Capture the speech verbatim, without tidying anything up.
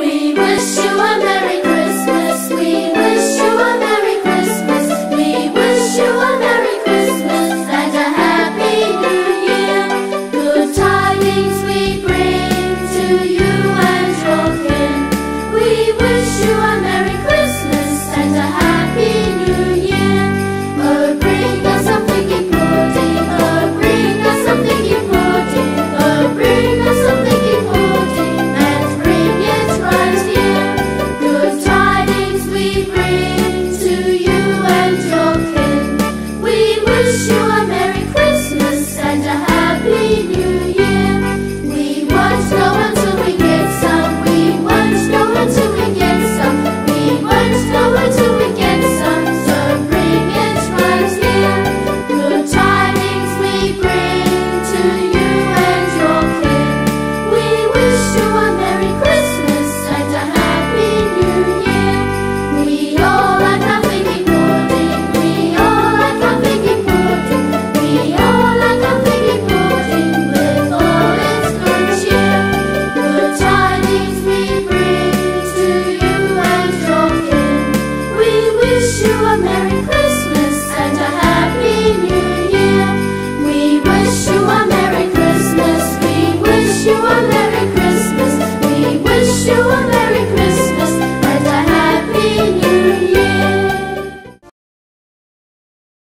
we will.